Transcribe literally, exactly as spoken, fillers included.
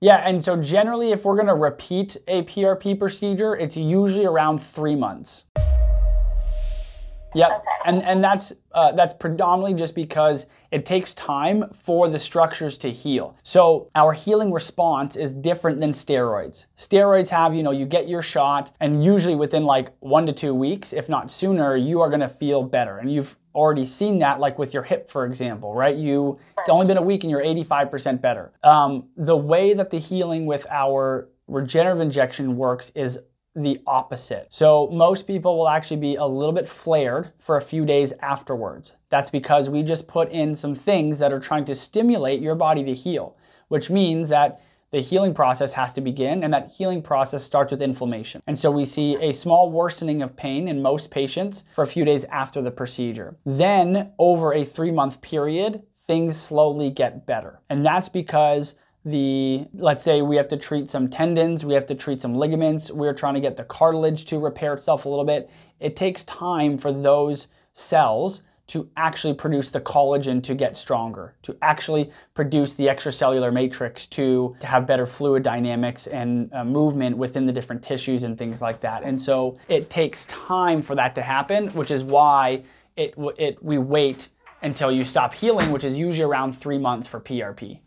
Yeah, and so generally if we're gonna repeat a P R P procedure, it's usually around three months. Yep, okay. and and that's uh, that's predominantly just because it takes time for the structures to heal. So our healing response is different than steroids. Steroids have, you know, you get your shot, and usually within like one to two weeks, if not sooner, you are gonna feel better, and you've already seen that, like with your hip, for example, right? You it's only been a week, and you're eighty-five percent better. Um, the way that the healing with our regenerative injection works is the opposite. So most people will actually be a little bit flared for a few days afterwards. That's because we just put in some things that are trying to stimulate your body to heal, which means that the healing process has to begin, and that healing process starts with inflammation. And so we see a small worsening of pain in most patients for a few days after the procedure. Then over a three-month period, things slowly get better. And that's because The, let's say we have to treat some tendons, we have to treat some ligaments, we're trying to get the cartilage to repair itself a little bit. It takes time for those cells to actually produce the collagen to get stronger, to actually produce the extracellular matrix to, to have better fluid dynamics and uh, movement within the different tissues and things like that. And so it takes time for that to happen, which is why it, it, we wait until you stop healing, which is usually around three months for P R P.